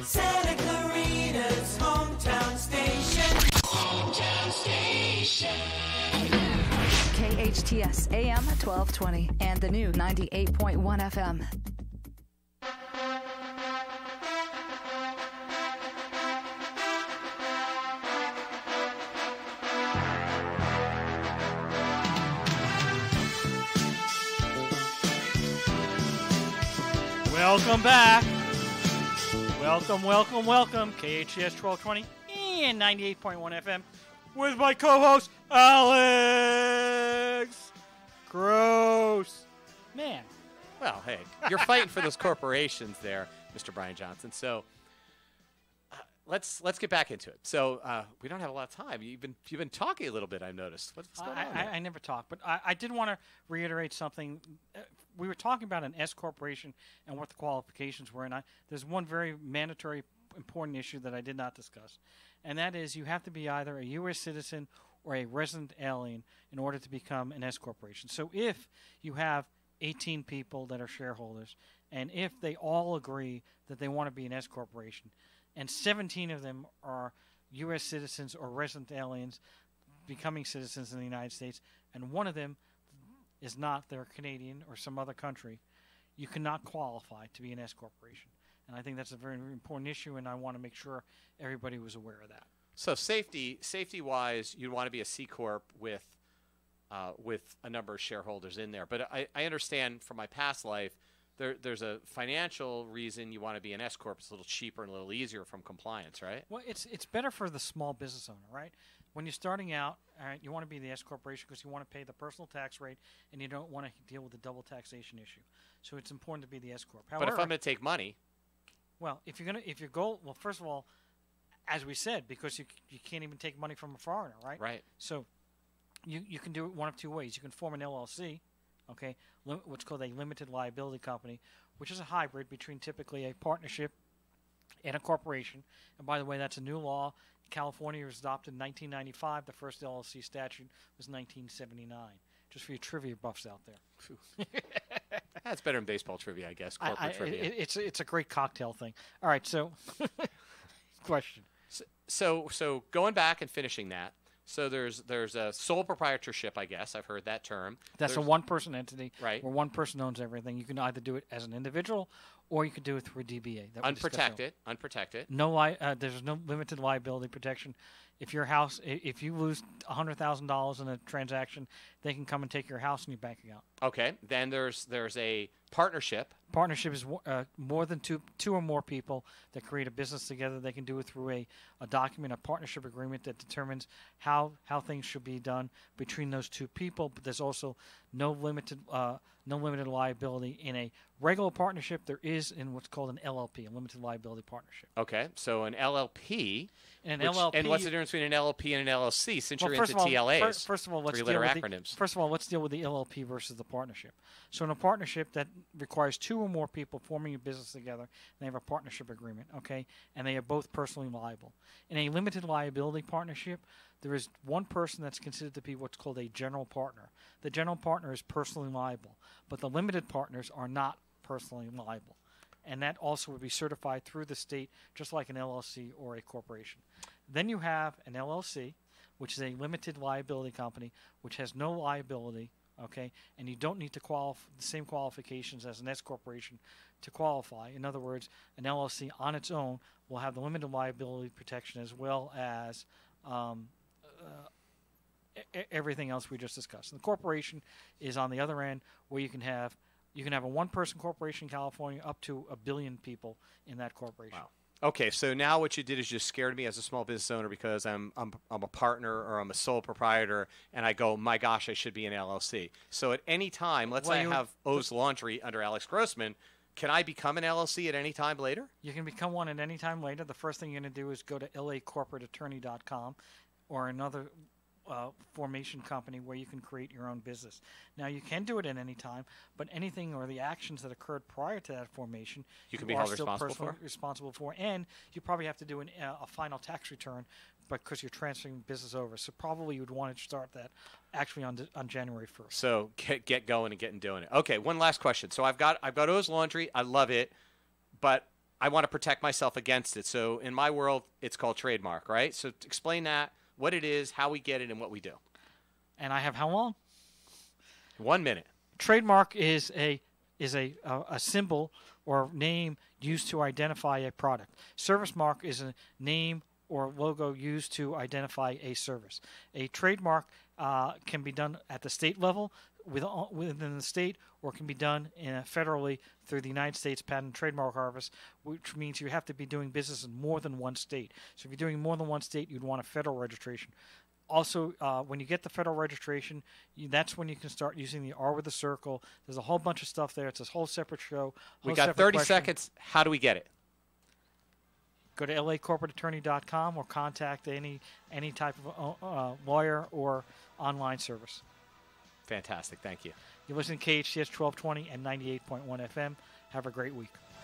Santa Clarita's hometown station. Hometown station. K H T S A M twelve twenty and the new ninety-eight point one F M. Welcome back. Welcome, welcome, welcome. K H T S twelve twenty and ninety-eight point one F M with my co-host, Alex Gross. Man. Well, hey, you're fighting for those corporations there, Mister Brian Johnson. So uh, let's let's get back into it. So uh, we don't have a lot of time. You've been you've been talking a little bit, I've noticed. What's going I, on? I, I never talk, but I, I did want to reiterate something. Uh, we were talking about an S corporation and what the qualifications were, and I, there's one very mandatory important issue that I did not discuss, and that is you have to be either a U S citizen or a resident alien in order to become an S corporation. So if you have eighteen people that are shareholders, and if they all agree that they want to be an S corporation, and seventeen of them are U S citizens or resident aliens becoming citizens in the United States, and one of them is not, they're Canadian or some other country, you cannot qualify to be an S corporation. And I think that's a very important issue, and I want to make sure everybody was aware of that. So safety, safety-wise, you'd want to be a C corp with, uh, with a number of shareholders in there. But I, I understand from my past life, there, there's a financial reason you want to be an S corp. It's a little cheaper and a little easier from compliance, right? Well, it's it's better for the small business owner, right? When you're starting out, all right, you want to be the S corporation because you want to pay the personal tax rate, and you don't want to deal with the double taxation issue. So it's important to be the S corp. However, but if I'm going to take money. Well, if you're gonna, if your goal, well, first of all, as we said, because you you can't even take money from a foreigner, right? Right. So, you you can do it one of two ways. You can form an L L C, okay, lim- what's called a limited liability company, which is a hybrid between typically a partnership and a corporation. And by the way, that's a new law. California was adopted in nineteen ninety-five. The first L L C statute was nineteen seventy-nine. Just for your trivia buffs out there. That's better than baseball trivia, I guess. Corporate I, I, trivia. It, it's it's a great cocktail thing. All right, so question. So, so so going back and finishing that. So there's there's a sole proprietorship, I guess. I've heard that term. That's there's a one-person entity, right? Where one person owns everything. You can either do it as an individual, or you could do it through a D B A. That unprotected, unprotected. No, li- uh, there's no limited liability protection. If your house, if you lose one hundred thousand dollars in a transaction, they can come and take your house and your bank account. Okay. Then there's there's a partnership. Partnership is uh, more than two two or more people that create a business together. They can do it through a, a document, a partnership agreement that determines how, how things should be done between those two people. But there's also no limited uh, no limited liability in a regular partnership. There is in what's called an L L P, a limited liability partnership. Okay, so an L L P. And an L L P. And what's the difference between an L L P and an L L C? Since well, you're into T L As, fir- first of all, let's three-letter acronyms. The, first of all, let's deal with the L L P versus the partnership. So in a partnership that requires two two or more people forming a business together and they have a partnership agreement, okay, and they are both personally liable. In a limited liability partnership, there is one person that's considered to be what's called a general partner. The general partner is personally liable, but the limited partners are not personally liable. And that also would be certified through the state, just like an L L C or a corporation. Then you have an L L C, which is a limited liability company, which has no liability, okay, and you don't need to qualify the same qualifications as an S corporation to qualify. In other words, an L L C on its own will have the limited liability protection as well as um, uh, e- everything else we just discussed. And the corporation is on the other end, where you can have You can have a one-person corporation in California, up to a billion people in that corporation. Wow. Okay, so now what you did is you scared me as a small business owner, because I'm, I'm, I'm a partner or I'm a sole proprietor, and I go, my gosh, I should be an L L C. So at any time, let's well, say I have O's Laundry under Alex Grossman, can I become an L L C at any time later? You can become one at any time later. The first thing you're going to do is go to L A corporate attorney dot com or another – Uh, formation company where you can create your own business. Now, you can do it at any time, but anything or the actions that occurred prior to that formation, you, you can be held responsible for. responsible for, and you probably have to do an, uh, a final tax return because you're transferring business over. So probably you'd want to start that actually on on January first. So get get going and getting doing it. Okay, one last question. So I've got I've got O's Laundry. I love it, but I want to protect myself against it. So in my world, it's called trademark, right? So explain that. What it is, how we get it, and what we do. And I have how long? One minute. Trademark is a is a uh, a symbol or name used to identify a product. Service mark is a name or logo used to identify a service. A trademark uh, can be done at the state level within the state, or can be done in a federally through the United States Patent and Trademark Office, which means you have to be doing business in more than one state. So if you're doing more than one state, you'd want a federal registration. Also, uh, when you get the federal registration, you, that's when you can start using the R with a circle. There's a whole bunch of stuff there. It's a whole separate show. We got thirty question. seconds. How do we get it? Go to L A corporate attorney dot com or contact any, any type of uh, lawyer or online service. Fantastic. Thank you. You listen to K H T S twelve twenty and ninety-eight point one F M. Have a great week.